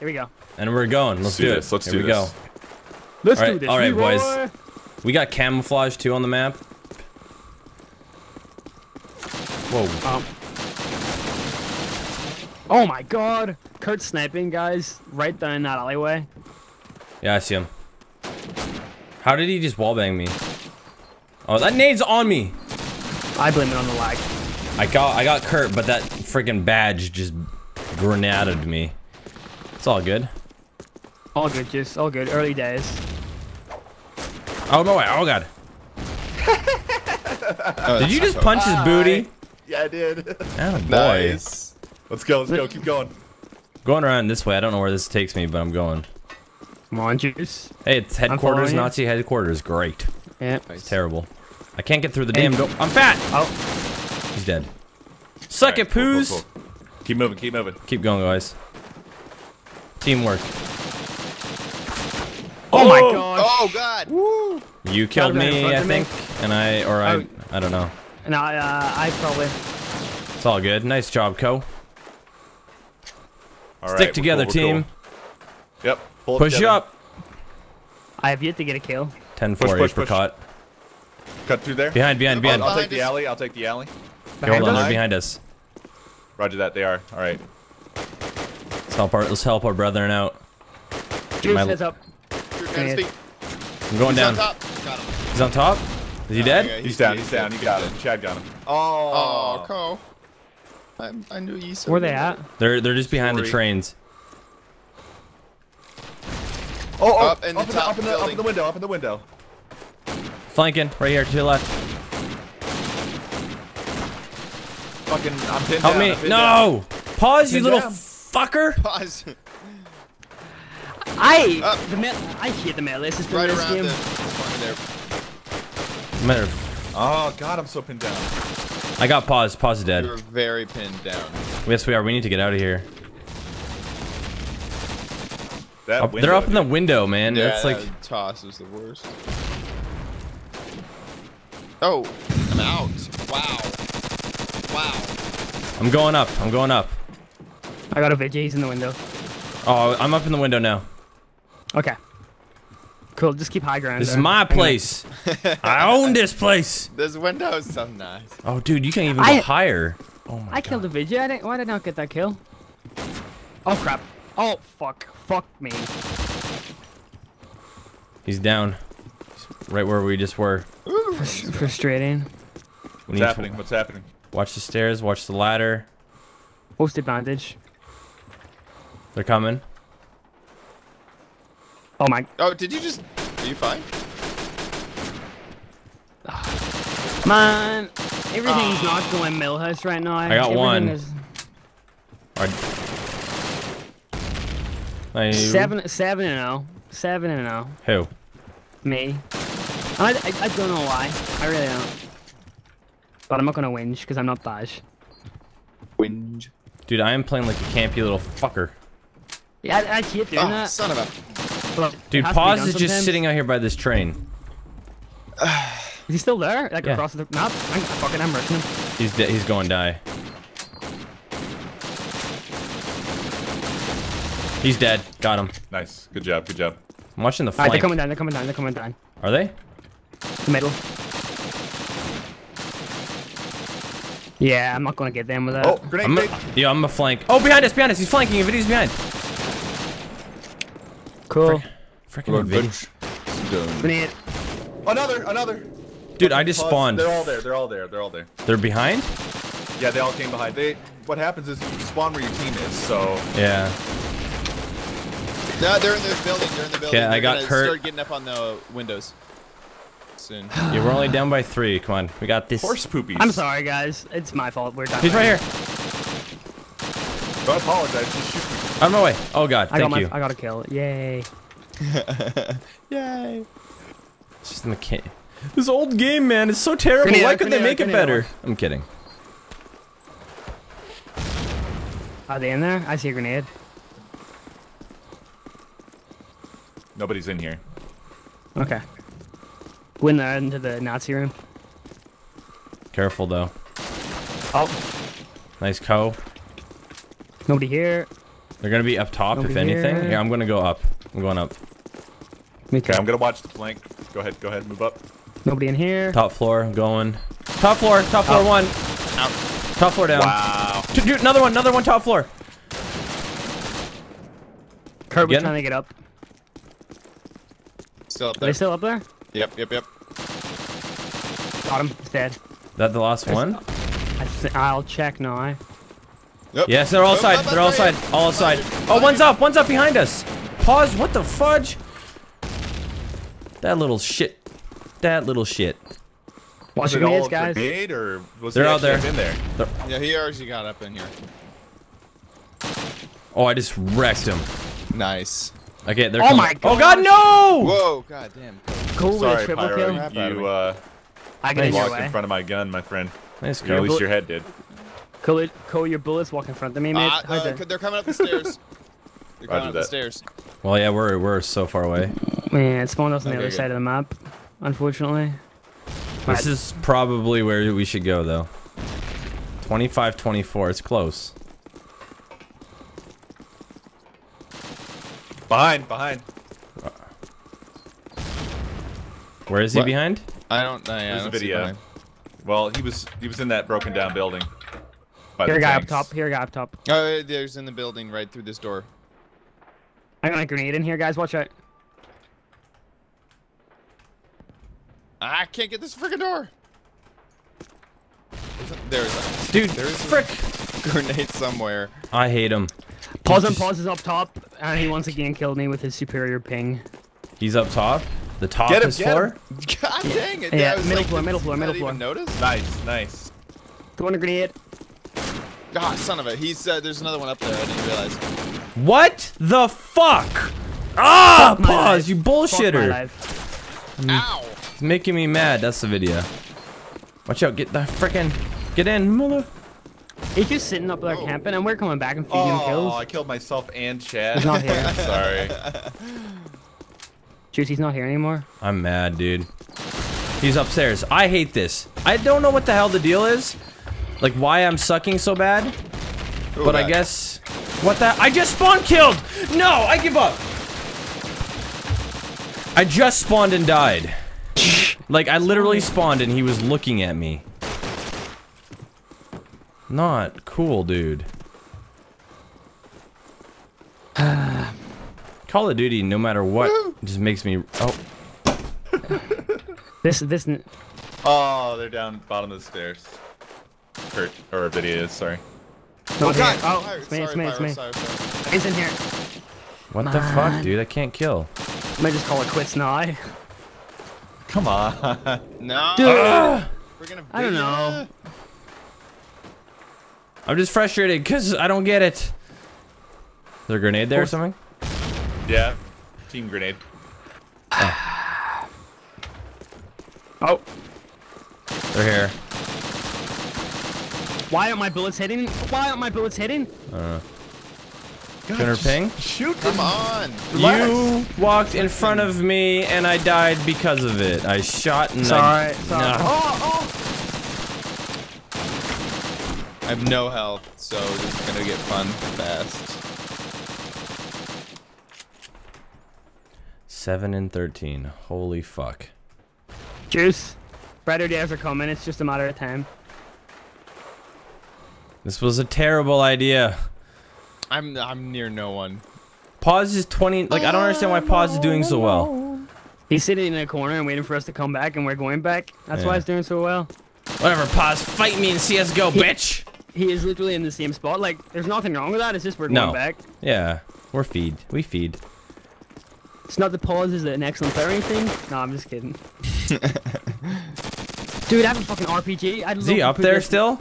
Here we go. And we're going. Let's do this. Let's do this. Here we go. Let's do this. All right, boys. We got camouflage too on the map. Whoa. Oh my god. Kurt's sniping, guys. Right there in that alleyway. Yeah, I see him. How did he just wallbang me? Oh, that nade's on me. I blame it on the lag. I got Kurt, but that freaking Baj just grenaded me. It's all good. All good, Juice. All good. Early days. Oh no way! Oh god! Did you just punch his booty? Yeah, I did. Oh, boy. Nice. Let's go. Let's go. Keep going. Going around this way. I don't know where this takes me, but I'm going. Come on, Juice. Hey, it's headquarters. Nazi headquarters. Great. Yeah. It's nice. Terrible. I can't get through the damn door. I'm fat. Oh. He's dead. Suck it, poos. Cool. Keep moving. Keep moving. Keep going, guys. Teamwork. Oh my god! Oh god! Woo. You killed me, I think, and I don't know. No, I probably. It's all good. Nice job, Coe. All right, stick together, team. Yep. Push up. I have yet to get a kill. 10-4 apricot. Cut through there. Behind. I'll take the alley. Hold on, they're behind us. Roger that. They are. All right. Let's help our brethren out. Juice is up. I'm going down. He's on top? Is he dead? He's down, he's down. You got him. Chad got him. Oh, Coe. I knew you said. Where they at? They're just behind the trains. Oh, up in the window, up in the window. Flanking, right here, to your left. Fucking, I'm pinned down. Help me. No! Pause, you little fucker! Pause. I hate the melee system in this game. Oh god, I'm so pinned down. I got paused. Pause is dead. You're very pinned down. Yes, we are. We need to get out of here. That they're up in the window, man. Yeah, that's like toss is the worst. Oh, I'm out. Wow. Wow. I'm going up. I'm going up. I got a VG. He's in the window. Oh, I'm up in the window now. Okay. Cool, just keep high ground. This is my place. I own this place. This window is so nice. Oh, dude, you can't even go higher. Oh my god. I killed a Vijay. Why did I not get that kill? Oh, crap. Oh, fuck. Fuck me. He's down. He's right where we just were. Frustrating. What's happening? What's happening? Watch the stairs. Watch the ladder. Post advantage. They're coming. Oh my. Oh, did you just. Are you fine? Man, everything's not going Millhouse right now. I got one. Right. 7-0. 7-0. Who? Me. I don't know why. I really don't. But I'm not gonna whinge because I'm not Baj. Whinge. Dude, I am playing like a campy little fucker. Yeah, I keep doing that. Son of a... Look, dude, Pause is just sitting out here by this train. Is he still there? Like across the map? I'm rushing him. He's dead. He's going to die. He's dead. Got him. Nice. Good job. Good job. I'm watching the flank. All right, they're coming down. They're coming down. They're coming down. Are they? The middle. Yeah, I'm not gonna get them with that. Oh, grenade! I'm gonna flank. Oh, behind us, behind us! He's flanking. He's behind. Cool. Freaking bitch. Grenade. Another. Dude, I just spawned. They're all there. They're behind. Yeah, they all came behind. What happens is you spawn where your team is. So. Yeah. No, they're in the building. Yeah, I got Kurt. Start getting up on the windows. Soon. Yeah, we're only down by 3. Come on, we got this. Horse poopies. I'm sorry, guys. It's my fault. We're done. He's right here. I apologize. Just shoot me. On my way. Oh god. Thank you. I got a kill. Yay. Yay. It's just this old game, man. It's so terrible. Why couldn't they make it better? I'm kidding. Are they in there? I see a grenade. Nobody's in here. Okay. Went into the Nazi room. Careful though. Oh. Nice Coe. Nobody here. They're gonna be up top, if anything. Here. Yeah, I'm gonna go up. I'm going up. Okay, I'm gonna watch the flank. Go ahead, move up. Nobody in here. Top floor, I'm going. Top floor one. Out. Top floor down. Wow. Dude, another one, top floor. Kurt was trying to get up. Still up there. Are they still up there? Yep, yep, yep. Got him. It's dead. Is that the last one? I'll check now. Yep. Yes, they're all side. They're all side. All aside. Oh, one's up behind us. Pause. What the fudge? That little shit. That little shit. Watch your hands, guys. Or was they're out there. In there. They're... Yeah, he already got up in here. Oh, I just wrecked him. Nice. Okay, they're coming. Oh my god. Oh god, no! Whoa, god damn. Cool, sorry, triple kill. You I got walked in front of my gun, my friend. Nice, Coe. At least your head did. Coe, your bullets walk in front of me, mate. They're coming up the stairs. They're coming up the stairs. Well, yeah, we're so far away. Yeah, it spawned us on the other side of the map, unfortunately. This is probably where we should go, though. 25-24, it's close. Behind, behind. Where is he behind? I don't know. Yeah, there's a video. Well, he was in that broken down building. Here, guy up top. Here, guy up top. Oh, there's in the building right through this door. I got a grenade in here, guys. Watch out. I can't get this freaking door. There's a dude. There's frick grenade somewhere. I hate him. Pause is up top, and he once again killed me with his superior ping. He's up top. The top is floor. God dang it! Yeah, middle floor, middle floor, middle floor. Notice. Nice, nice. Throwing a grenade. God, son of a, he's there's another one up there. I didn't realize. What the fuck? Ah, fuck Pause, you bullshitter. Ow! It's making me mad. That's the video. Watch out! Get the frickin' get in, mother. He's just sitting up there camping, and we're coming back and feeding him kills. Oh, I killed myself and Chad. He's not here. Sorry. Juice, not here anymore. I'm mad, dude. He's upstairs. I hate this. I don't know what the hell the deal is. Like, why I'm sucking so bad. Ooh, but I guess... What the... I just spawn killed! No, I give up! I just spawned and died. Like, I literally spawned and he was looking at me. Not cool, dude. Call of Duty, no matter what, just makes me... Oh. This... Oh, they're down bottom of the stairs. Kurt, or video is, sorry. Oh, God. Oh, it's me. He's in here. What the fuck, dude? I can't kill. I might just call it quits now. Come on. No. Dude. We're gonna I don't know. I'm just frustrated because I don't get it. Is there a grenade there or something? Yeah. Team grenade. Oh. They're here. Why aren't my bullets hitting? Why aren't my bullets hitting? Gunner ping? Shoot them on! You walked in front of me and I died because of it. I shot and I... Sorry. Nah. I have no health, so it's gonna get fun fast. 7 and 13. Holy fuck. Juice, brighter days are coming. It's just a matter of time. This was a terrible idea. I'm near no one. Pause is 20. Like, I don't understand why Pause is doing so well. He's sitting in a corner and waiting for us to come back, and we're going back. That's why he's doing so well. Whatever, Pause. Fight me in CSGO, bitch. He is literally in the same spot. Like, there's nothing wrong with that. It's just we're going back. Yeah, we're feed. We feed. It's not the Pause is an excellent player or anything. No, I'm just kidding. Dude, I have a fucking RPG. Is he up there still?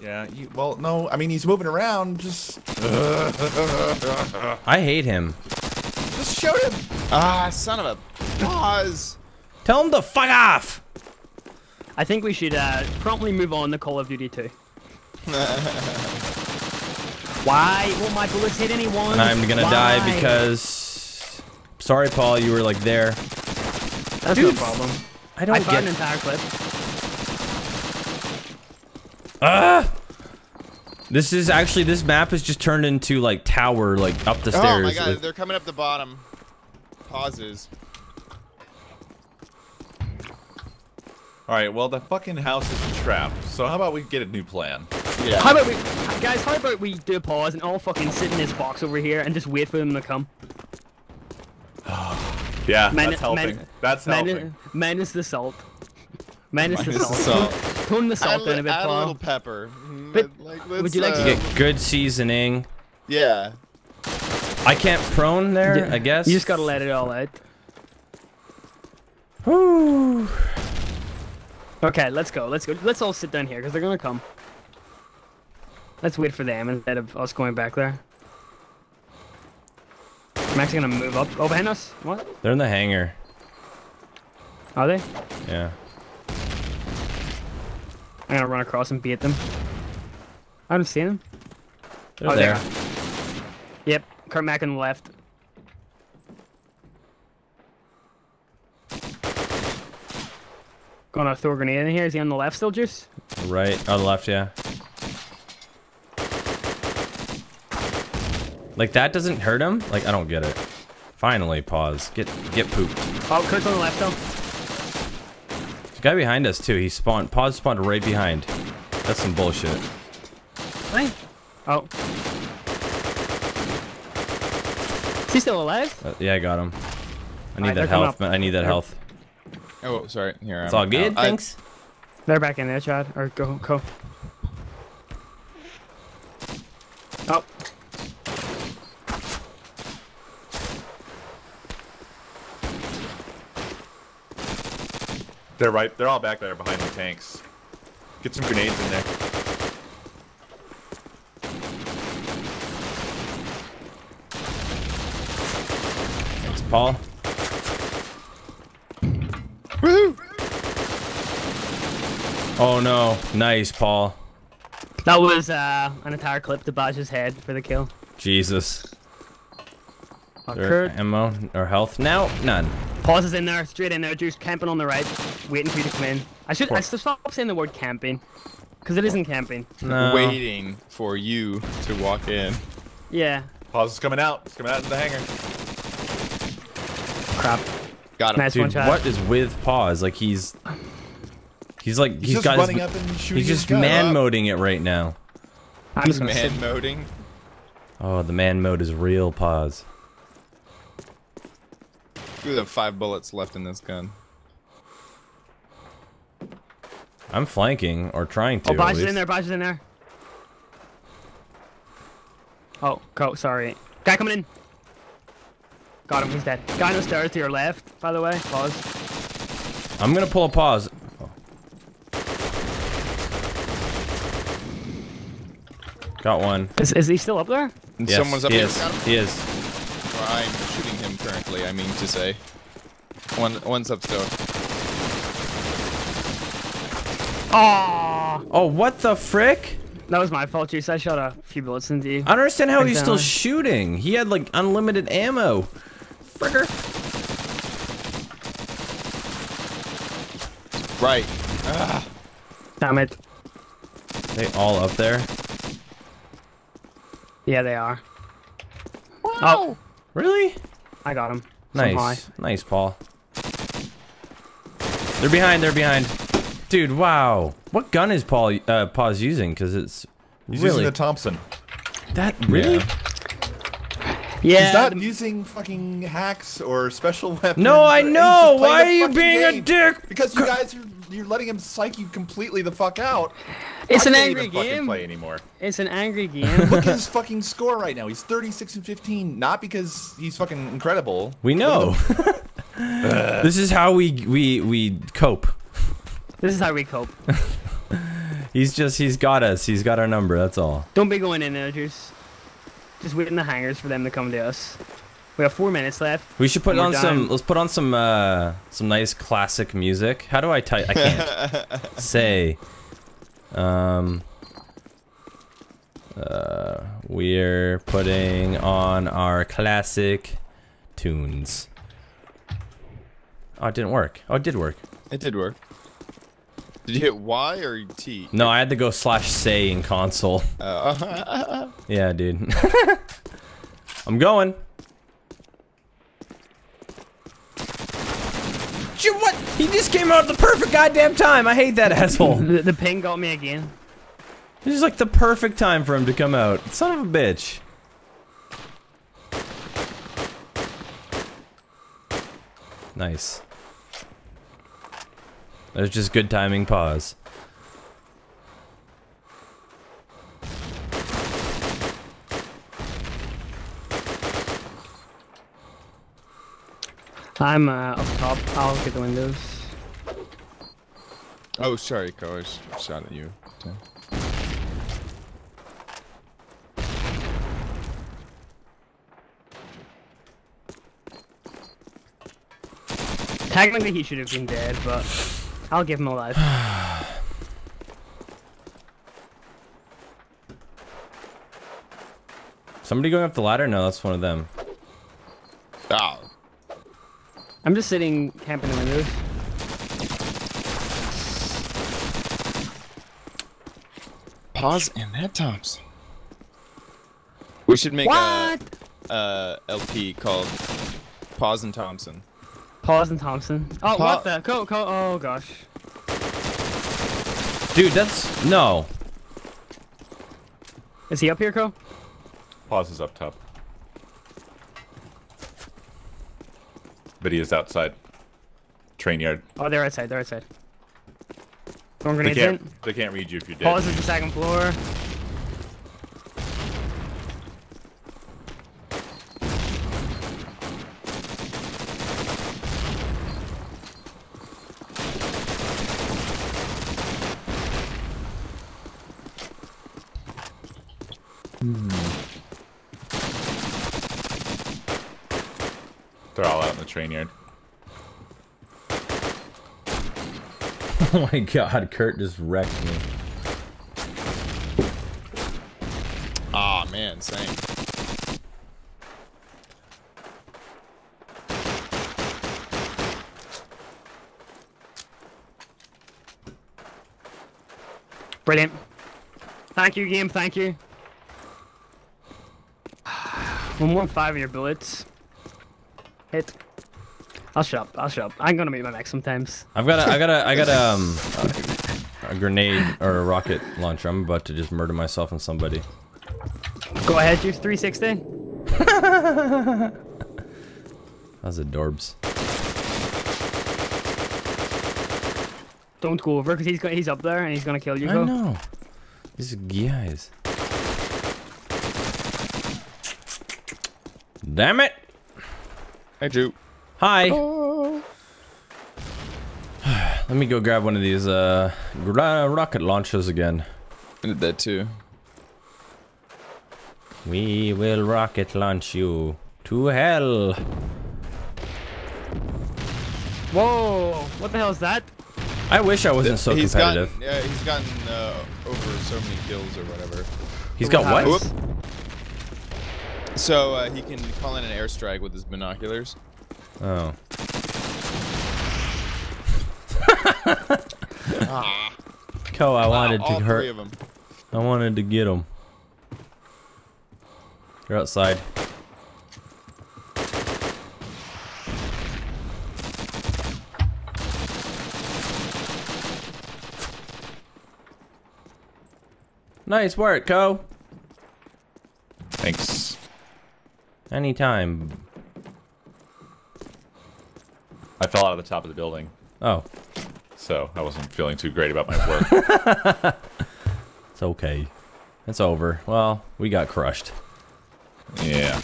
Yeah, well, no, I mean, he's moving around, just... I hate him. Just shoot him! Ah, son of a... Pause! Tell him to fuck off! I think we should promptly move on to Call of Duty 2. Why will my bullets hit anyone? And I'm gonna die because... Sorry, Paul, you were, like, there. That's no problem. I don't found an entire clip. This is actually, this map has just turned into like tower, like up the stairs. Oh my god, like, they're coming up the bottom. Pauses. Alright, well the fucking house is a trap, so how about we get a new plan? Yeah. How about we, guys, how about we do a pause and all fucking sit in this box over here and just wait for them to come? Yeah, that's helping. That's helping. Minus the salt. Minus the salt. Tone the salt in a bit, Paul. Add a little pepper. But like, would you like to get good seasoning? Yeah. I can't prone there, I guess. You just gotta let it all out. Whew. Okay, let's go. Let's go. Let's all sit down here because they're gonna come. Let's wait for them instead of us going back there. I'm actually gonna move up. Oh, behind us? What? They're in the hangar. Are they? Yeah. I'm gonna run across and beat them. I haven't seen them. They're there. Yep, Kurt Mack on the left. Gonna throw a grenade in here. Is he on the left still, Juice? Right, on the left, yeah. Like that doesn't hurt him? Like I don't get it. Finally, pause. Get pooped. Oh, Kurt's on the left though. There's a guy behind us too. He spawned. Pause spawned right behind. That's some bullshit. What? Oh. Is he still alive? Yeah, I got him. I need that health, man. I need that health. Oh, sorry. Here. It's all good. Thanks. They're back in there, Chad. Or go. Oh. They're right. They're all back there behind the tanks. Get some grenades in there. Thanks, Paul. Woohoo! Oh no! Nice, Paul. That was an entire clip to Baj's head for the kill. Jesus. Is there ammo or health now? None. Pause is in there, straight in there. Juice camping on the right, waiting for you to come in. I should stop saying the word camping, because it isn't camping. No. Waiting for you to walk in. Yeah. Pause is coming out. It's coming out into the hangar. Crap. Got him. Nice one, Chad. What is with Pause? Like he's just got running up and shooting. He's just man-moding it right now. I'm just man-moding. Oh, the man mode is real, Pause. We have 5 bullets left in this gun. I'm flanking or trying to. Oh, Baj is in there. Baj is in there. Oh, Coe, sorry. Guy coming in. Got him. He's dead. Guy on the stairs to your left, by the way. Pause. I'm gonna pull a pause. Oh. Got one. Is he still up there? Yes, someone's up there. He is. I'm shooting him currently, I mean to say. One's up still. Aww. Oh, what the frick? That was my fault, Juice. I shot a few bullets into you. I don't understand how he's still shooting. He had like unlimited ammo. Fricker. Right. Ugh. Damn it. Are they all up there? Yeah, they are. Wow. Oh. Really? I got him. Nice. Nice, Paul. They're behind. They're behind. Dude, wow. What gun is Paul Pause using? Because it's he's using the Thompson. That really? Yeah. He's not using fucking hacks or special weapons. No, I know. Why are you being a dick? Because you guys you're letting him psych you completely the fuck out. It's an angry game. Play anymore. It's an angry game. Look at his fucking score right now. He's 36 and 15. Not because he's fucking incredible. We know. This is how we cope. This is how we cope. He's got us. He's got our number. That's all. Don't be going in there, Juice. Just wait in the hangars for them to come to us. We have 4 minutes left. We should put on some. Let's put on some nice classic music. How do I type? I can't say. We're putting on our classic tunes. Oh, it didn't work. Oh, it did work. It did work. Did you hit Y or T? No, I had to go /say in console. Yeah, dude. I'm going. What? He just came out at the perfect goddamn time. I hate that asshole. The ping got me again. This is like the perfect time for him to come out. Son of a bitch. Nice. That was just good timing. Pause. I'm up top. I'll get the windows. Oh, sorry, Coe. I shot at you. Okay. Technically, he should have been dead, but I'll give him a life. Somebody going up the ladder? No, that's one of them. Oh. I'm just sitting, camping in the windows. Pause and that Thompson. We should make a LP called Pause and Thompson. Pause and Thompson. Oh, what the? Coe, oh gosh. Dude, that's... no. Is he up here, Coe? Pause is up top. But he is outside. Train yard. Oh, they're outside, they're outside. They can't read you if you're dead. Pause is the second floor. They're all out in the train yard. Oh my god, Kurt just wrecked me. Aw, man, same. Brilliant. Thank you, game, thank you. 115 of your bullets. Hit. I'll shut up. I'm gonna meet my max sometimes. I got a grenade or a rocket launcher. I'm about to just murder myself and somebody. Go ahead, Juice 360. That's adorbs. Don't go over, cause he's up there and he's gonna kill you. I know. These guys. Damn it. Hey, Drew. Hi. Hello. Let me go grab one of these rocket launchers again. I did that too. We will rocket launch you to hell. Whoa! What the hell is that? I wish I wasn't so competitive. Yeah, he's gotten over so many kills or whatever. He's got what? So he can call in an airstrike with his binoculars. Oh. Coe, I wanted to hurt. I wanted to get him. You're outside. Nice work, Coe. Thanks. Anytime. I fell out of the top of the building. Oh. So I wasn't feeling too great about my work. It's okay. It's over. Well, we got crushed. Yeah.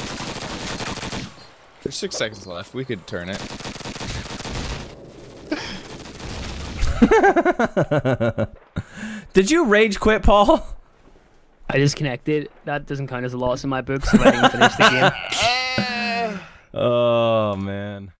There's 6 seconds left. We could turn it. Did you rage quit, Paul? I disconnected. That doesn't count as a loss in my book, so I didn't finish the game. Oh, man.